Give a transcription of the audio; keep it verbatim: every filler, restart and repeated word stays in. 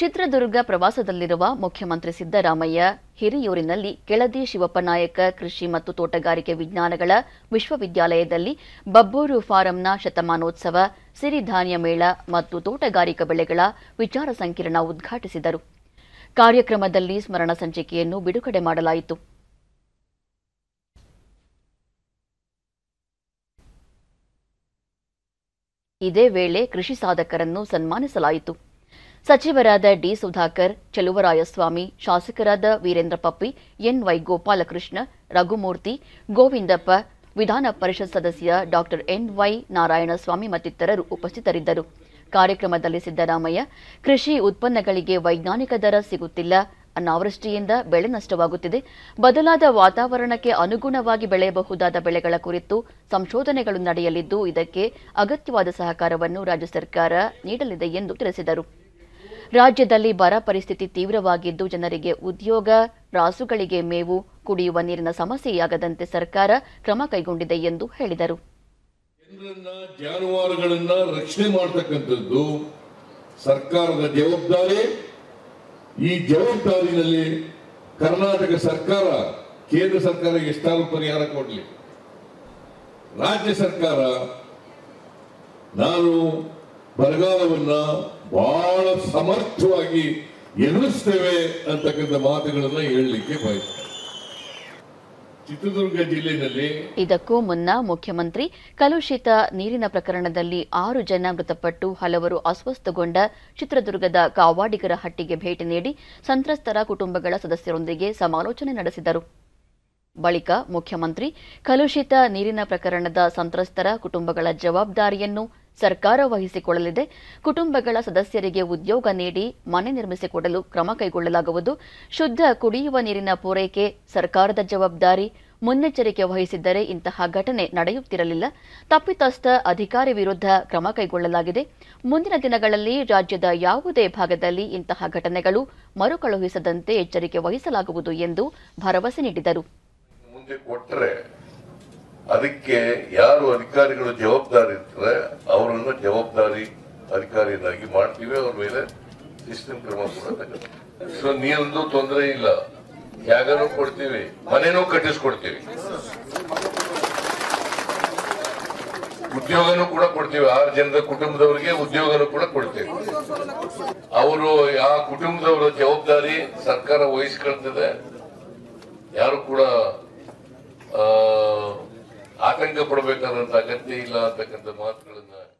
ಚಿತ್ರದುರ್ಗ ಪ್ರವಾಸದಲ್ಲಿರುವ ಮುಖ್ಯಮಂತ್ರಿ ಸಿದ್ದರಾಮಯ್ಯ ಹಿರಿಯೂರಿನಲ್ಲಿ ಕೆಳದಿ ಶಿವಪ್ಪನಾಯಕ ಕೃಷಿ ಮತ್ತು ತೋಟಗಾರಿಕೆ ವಿಜ್ಞಾನಗಳ ವಿಶ್ವವಿದ್ಯಾಲಯದಲ್ಲಿ ಬಬ್ಬೂರು ಫಾರಂನ ಶತಮಾನೋತ್ಸವ, ಸಿರಿಧಾನ್ಯ ಮೇಳ ಮತ್ತು ತೋಟಗಾರಿಕಾ ಬೆಳೆಗಳ ವಿಚಾರ ಸಂಕಿರಣ ಉದ್ಘಾಟಿಸಿದರು. ಕಾರ್ಯಕ್ರಮದಲ್ಲಿ ಸ್ಮರಣ ಸಂಚಿಕೆಯನ್ನು ಬಿಡುಗಡೆ ಮಾಡಲಾಯಿತು. ಇದೇ ವೇಳೆ ಕೃಷಿ ಸಾಧಕರನ್ನು ಸನ್ಮಾನಿಸಲಾಯಿತು. ಸಚಿವರಾದ ಡಿ. ಸುಧಾಕರ್, ಚೆಲುವರಾಯ ಸ್ವಾಮಿ, ಶಾಸಕರಾದ ವೀರೇಂದ್ರ ಪಪ್ಪಿ, ಎನ್. ವೈ. ಗೋಪಾಲ ಕೃಷ್ಣ, ರಘುಮೂರ್ತಿ, ಗೋವಿಂದಪ್ಪ, ವಿಧಾನ ಪರಿಷತ್ ಸದಸ್ಯ ಡಾ. ಎನ್. ವೈ. ನಾರಾಯಣ ಸ್ವಾಮಿ ಮತ್ತಿತರರು ಉಪಸ್ಥಿತರಿದ್ದರು. ಕಾರ್ಯಕ್ರಮದಲ್ಲಿ ಸಿದ್ದರಾಮಯ್ಯ ಕೃಷಿ ಉತ್ಪನ್ನಗಳಿಗೆ ವೈಜ್ಞಾನಿಕ ದರ ಸಿಗುತ್ತಿಲ್ಲ, ಅನಾವೃಷ್ಟಿಯಿಂದ ಬೆಳೆ ನಷ್ಟವಾಗುತ್ತಿದೆ, ಬದಲಾದ ವಾತಾವರಣಕ್ಕೆ ಅನುಗುಣವಾಗಿ ಬೆಳೆಯಬಹುದಾದ ಬೆಳೆಗಳ ಕುರಿತು ಸಂಶೋಧನೆಗಳು ನಡೆಯಲಿದ್ದು, ಇದಕ್ಕೆ ಅಗತ್ಯವಾದ ಸಹಕಾರವನ್ನು ರಾಜ್ಯ ಸರ್ಕಾರ ನೀಡಲಿದೆ ಎಂದು ತಿಳಿಸಿದರು. ರಾಜ್ಯದಲ್ಲಿ ಬರ ಪರಿಸ್ಥಿತಿ ತೀವ್ರವಾಗಿದ್ದು, ಜನರಿಗೆ ಉದ್ಯೋಗ, ರಾಸುಗಳಿಗೆ ಮೇವು, ಕುಡಿಯುವ ನೀರಿನ ಸಮಸ್ಯೆಯಾಗದಂತೆ ಸರ್ಕಾರ ಕ್ರಮ ಕೈಗೊಂಡಿದೆ ಎಂದು ಹೇಳಿದರು. ಜನರನ್ನ, ಜಾನುವಾರುಗಳನ್ನ ರಕ್ಷಣೆ ಮಾಡತಕ್ಕಂಥದ್ದು ಸರ್ಕಾರದ ಜವಾಬ್ದಾರಿ. ಈ ಜವಾಬ್ದಾರಿಯಲ್ಲಿ ಕರ್ನಾಟಕ ಸರ್ಕಾರ, ಕೇಂದ್ರ ಸರ್ಕಾರ ಎಷ್ಟಾದರೂ ಪರಿಹಾರ ಕೊಡಲಿ, ರಾಜ್ಯ ಸರ್ಕಾರ ನಾನು ಬರಗಾಲವನ್ನ ಬಹಳ ಸಮರ್ಥವಾಗಿ ಎದುರಿಸ್ತೇವೆ ಅಂತಕ್ಕಂಥ ಮಾತುಗಳನ್ನ ಹೇಳಲಿಕ್ಕೆ ಬಯಸ್ತೇನೆ. ಚಿತ್ರದುರ್ಗ ಜಿಲ್ಲೆಯಲ್ಲಿ ಇದಕ್ಕೂ ಮುನ್ನ ಮುಖ್ಯಮಂತ್ರಿ ಕಲುಷಿತ ನೀರಿನ ಪ್ರಕರಣದಲ್ಲಿ ಆರು ಜನ ಮೃತಪಟ್ಟು ಹಲವರು ಅಸ್ವಸ್ಥಗೊಂಡ ಚಿತ್ರದುರ್ಗದ ಕಾವಾಡಿಗರ ಹಟ್ಟಿಗೆ ಭೇಟಿ ನೀಡಿ ಸಂತ್ರಸ್ತರ ಕುಟುಂಬಗಳ ಸದಸ್ಯರೊಂದಿಗೆ ಸಮಾಲೋಚನೆ ನಡೆಸಿದರು. ಬಳಿಕ ಮುಖ್ಯಮಂತ್ರಿ ಕಲುಷಿತ ನೀರಿನ ಪ್ರಕರಣದ ಸಂತ್ರಸ್ತರ ಕುಟುಂಬಗಳ ಜವಾಬ್ದಾರಿಯನ್ನು ಸರ್ಕಾರ ವಹಿಸಿಕೊಳ್ಳಲಿದೆ, ಕುಟುಂಬಗಳ ಸದಸ್ಯರಿಗೆ ಉದ್ಯೋಗ ನೀಡಿ ಮನೆ ನಿರ್ಮಿಸಿಕೊಡಲು ಕ್ರಮ ಕೈಗೊಳ್ಳಲಾಗುವುದು, ಶುದ್ಧ ಕುಡಿಯುವ ನೀರಿನ ಪೂರೈಕೆ ಸರ್ಕಾರದ ಜವಾಬ್ದಾರಿ, ಮುನ್ನೆಚ್ಚರಿಕೆ ವಹಿಸಿದ್ದರೆ ಇಂತಹ ಘಟನೆ ನಡೆಯುತ್ತಿರಲಿಲ್ಲ, ತಪ್ಪಿತಸ್ಥ ಅಧಿಕಾರಿ ವಿರುದ್ಧ ಕ್ರಮ ಕೈಗೊಳ್ಳಲಾಗಿದೆ, ಮುಂದಿನ ದಿನಗಳಲ್ಲಿ ರಾಜ್ಯದ ಯಾವುದೇ ಭಾಗದಲ್ಲಿ ಇಂತಹ ಘಟನೆಗಳು ಮರುಕಳುಹಿಸದಂತೆ ಎಚ್ಚರಿಕೆ ವಹಿಸಲಾಗುವುದು ಎಂದು ಭರವಸೆ ನೀಡಿದರು. ಅದಕ್ಕೆ ಯಾರು ಅಧಿಕಾರಿಗಳು ಜವಾಬ್ದಾರಿ ಇರ್ತಾರೆ ಅವರನ್ನು ಜವಾಬ್ದಾರಿ ಅಧಿಕಾರಿಯನ್ನಾಗಿ ಮಾಡ್ತೀವಿ, ಅವ್ರ ಮೇಲೆ ಶಿಸ್ತಿನ ಕ್ರಮ ಕೂಡ ತಗೊಳ್ತೀವಿ. ಸೊ ನೀರಿಂದು ತೊಂದರೆ ಇಲ್ಲ, ಜಾಗನೂ ಕೊಡ್ತೀವಿ, ಮನೇನೂ ಕಟ್ಟಿಸ್ಕೊಡ್ತೀವಿ, ಉದ್ಯೋಗನೂ ಕೂಡ ಕೊಡ್ತೀವಿ. ಆರು ಜನದ ಕುಟುಂಬದವರಿಗೆ ಉದ್ಯೋಗನೂ ಕೂಡ ಕೊಡ್ತೀವಿ. ಅವರು ಆ ಕುಟುಂಬದವರ ಜವಾಬ್ದಾರಿ ಸರ್ಕಾರ ವಹಿಸ್ಕೊಳ್ತದೆ. ಯಾರು ಕೂಡ ಆತಂಕ ಪಡಬೇಕಾದಂತ ಅಗತ್ಯ ಇಲ್ಲ ಅಂತಕ್ಕಂಥ ಮಾತುಗಳನ್ನು